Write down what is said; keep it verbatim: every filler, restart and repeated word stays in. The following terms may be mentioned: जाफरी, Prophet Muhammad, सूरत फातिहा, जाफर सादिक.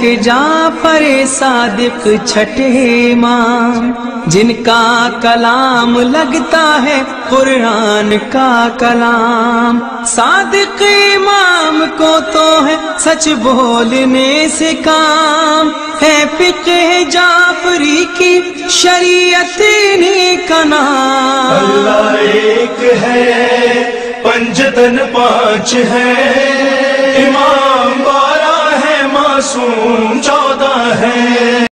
के जाफर सादिक छठे इमाम, जिनका कलाम लगता है कुरान का कलाम। सादिक इमाम को तो है सच बोलने से काम, है फिक्र जाफरी की शरीयत इन्हीं का नाम। अल्लाह एक है, पंजतन पांच है, इमाम बारह है, मासूम चौदह है।